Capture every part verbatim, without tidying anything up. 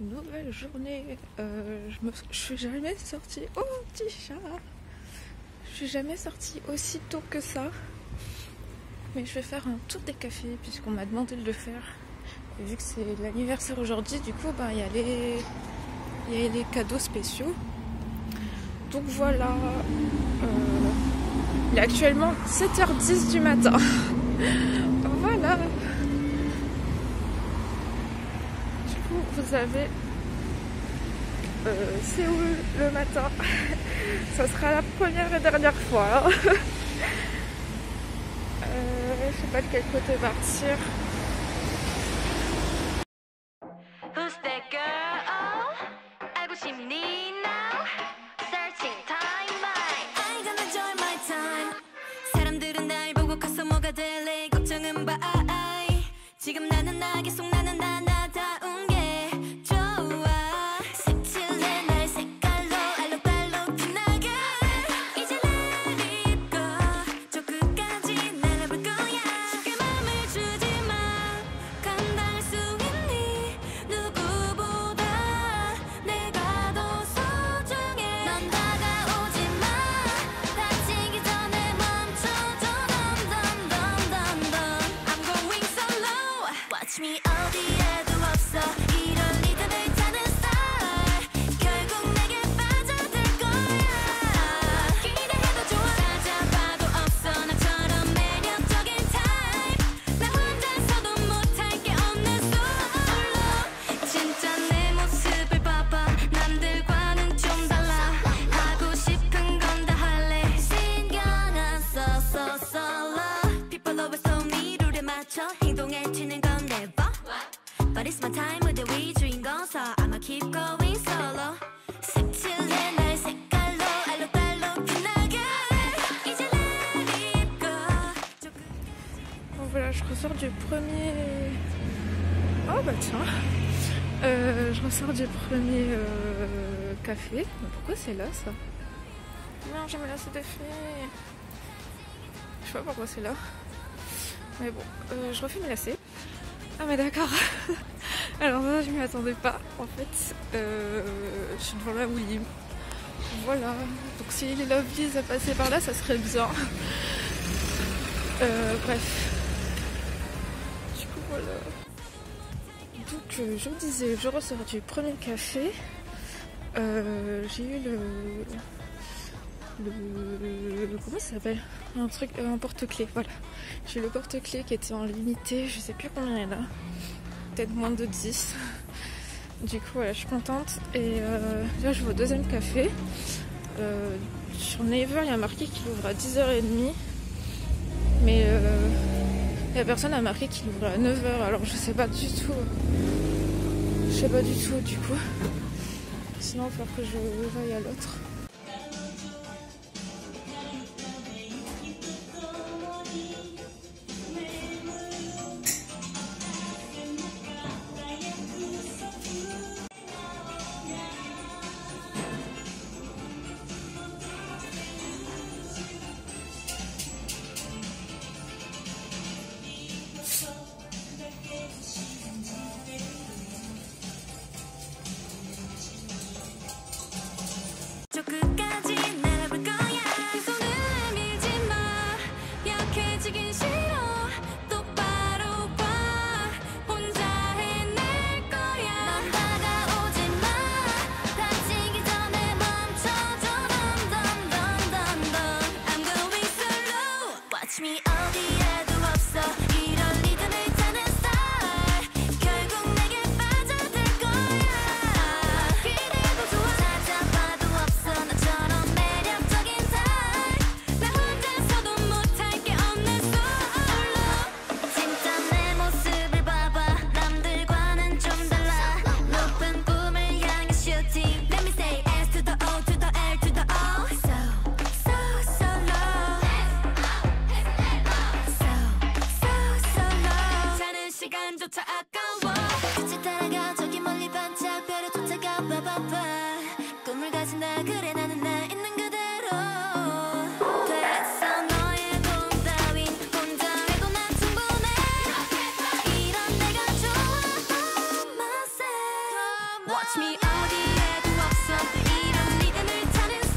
Nouvelle journée, euh, je, me, je suis jamais sortie. Oh, petit chat! Je suis jamais sortie aussi tôt que ça. Mais je vais faire un tour des cafés puisqu'on m'a demandé de le faire. Et vu que c'est l'anniversaire aujourd'hui, du coup, ben, il y a les, y a les cadeaux spéciaux. Donc voilà. Euh, il est actuellement sept heures dix du matin. Voilà. Vous avez euh, Séoul le matin. Ça sera la première et dernière fois. Hein. euh, je sais pas de quel côté partir. Voilà, je ressors du premier... Oh bah tiens euh, Je ressors du premier euh, café. Mais pourquoi c'est là ça? Non, j'ai me laissé de finir. Je sais pas pourquoi c'est là. Mais bon, euh, je refais mes lacets. Ah mais d'accord. Alors moi je m'y attendais pas. En fait, euh, je suis devant la Willy. Voilà. Donc si les Lovelies a passé par là, ça serait bien. Euh, bref. Voilà. Donc euh, je vous disais, je ressors du premier café. Euh, j'ai eu le, le, le comment ça s'appelle, un truc, euh, un porte-clés. Voilà, j'ai eu le porte-clés qui était en limité, je sais plus combien il y en a, peut-être moins de dix. Du coup, voilà, je suis contente. Et euh, là, je vais au deuxième café. Euh, sur Naver, il y a marqué qu'il ouvre à dix heures trente, mais euh, la personne a marqué qu'il ouvrait à neuf heures, alors je sais pas du tout. Je sais pas du tout du coup. Sinon il va falloir que je vaille à l'autre. Watch me 어디에도 없어 이런 리듬을 타는 스타일.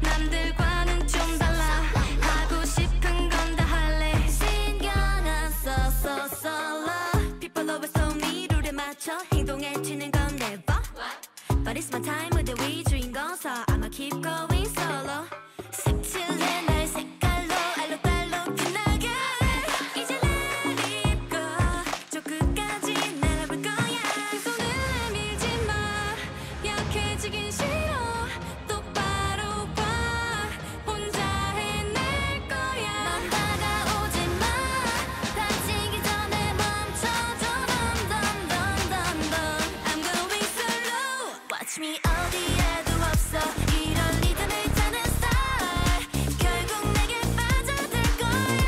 남들과는 좀 달라 하고 싶은 건 다 할래 신경 안 써서 솔로 people always told me 룰에 맞춰 행동해지는 건 never but it's my time with the way 주인 거서 I'ma keep going solo 색칠해 날 색깔로 알록달록 빛나게 이제 let it go 저 끝까지 날아볼 거야 그 손을 밀지 마 약해지긴 싫어 me 어디에도 없어 이런 리듬을 타는 스타일 결국 내게 빠져들 거야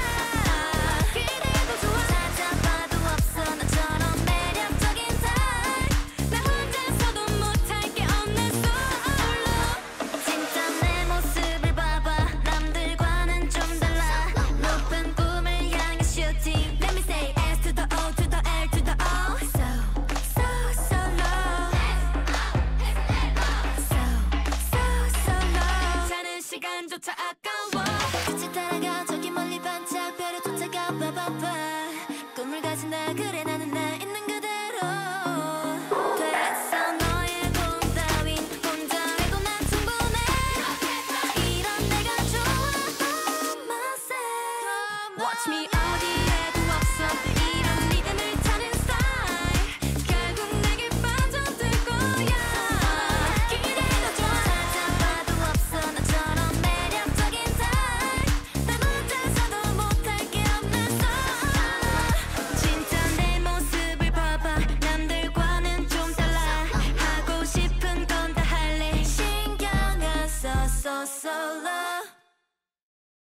그대도 좋아 찾아봐도 없어 너처럼 매력적인 스타일 나 혼자서도 못할 게 없는 솔로 진짜 내 모습을 봐봐 남들과는 좀 달라 높은 꿈을 향해 슈팅 Let me say S to the O to the L to the O So 시간조차 아까워 같이 따라가 저기 멀리 반짝 별을 쫓아가 봐봐봐 꿈을 가진다 그래 나는 나 있는 그대로 됐어 너의 꿈 따윈 혼자 해도 난 충분해 이런 내가 좋아 by myself Watch me 어디